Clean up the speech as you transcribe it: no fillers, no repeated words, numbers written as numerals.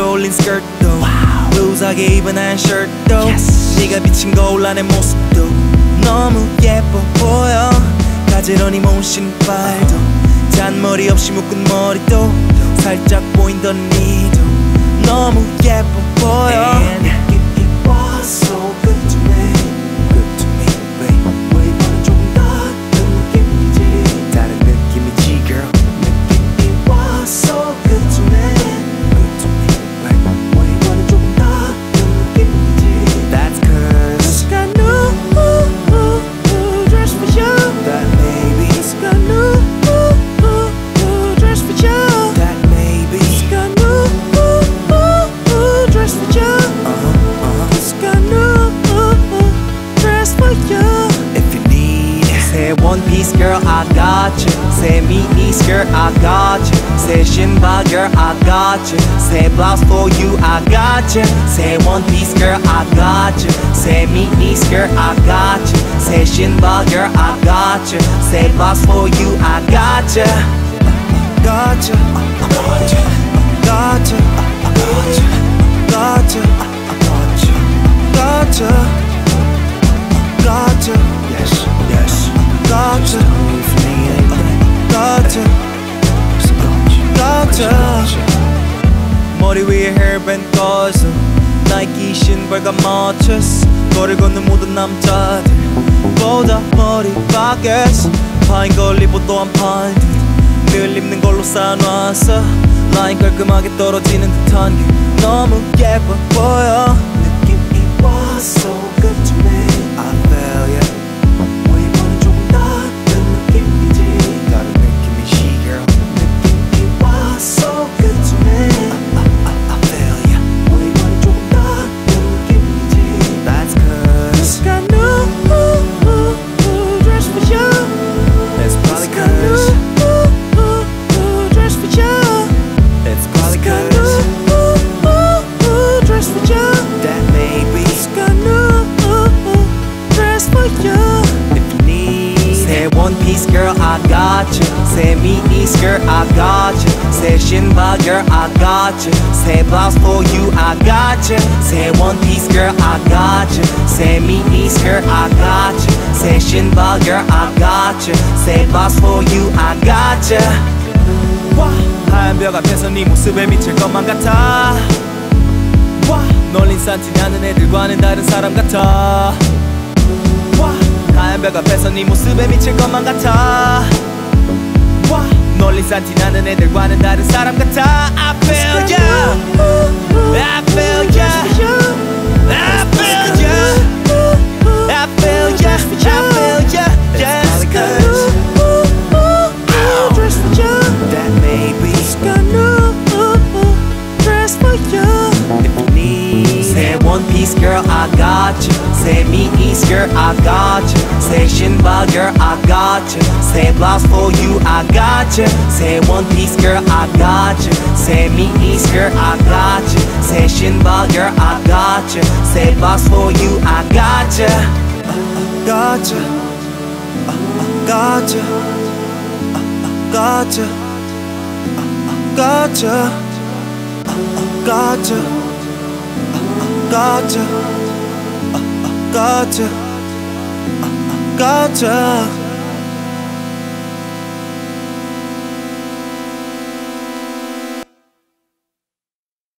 rolling skirt도 루즈하게 입은 한 shirt도 네가 비친 거울라 내 모습도 너무 예뻐 보여 가지런히 모은 신발도 잔머리 없이 묶은 머리도 살짝 보인던 니도 너무 예뻐 보여 One piece girl, I got you. Say mini skirt, I got you. Say shinball girl, I got you. Say blouse for you, I got you. Say one piece girl, I got you. Say mini skirt, I got you. Say shinball girl, I got you. Say blouse for you, I got you. Got you, got you, got you, got you, got you, got you, got you. Yes, yes. Gotcha, gotcha, gotcha. 머리 위에 헤어밴드 꺼져 Nike 신발과 멋져서 거리 걷는 모든 남자들 보다 머리 밖에서 파인 걸 입어 또한 파인 듯 늘 입는 걸로 쌓아놨어 라인 깔끔하게 떨어지는 듯한 게 너무 예뻐 보여 느낌이 와 so good to me I feel ya girl, I got you. Say mini skirt, I got you. Say shinball, girl, I got you. Say blouse for you, I got you. Say one piece, girl, I got you. Say mini skirt, I got you. Say shinball, girl, I got you. Say blouse for you, I got you. 와, 하얀 벽 앞에서 네 모습에 미칠 것만 같아. 와, 널린 산티 나는 애들과는 다른 사람 같아. 하얀 벽 앞에서 네 모습에 미칠 것만 같아 와 널리 산티 나는 애들과는 다른 사람 같아 I feel ya I feel ya I feel ya I feel ya I feel ya Yes cause That maybe Dress for you If you need Say one piece girl I got you Say mini skirt I got you Say shinball girl I got you Say blouse for you I got you Say one piece girl I got you Say mini skirt I got you Say shinball girl I got you Say blouse for you I got you Got you Got you Got you Got you Got you Got you Got you Gotcha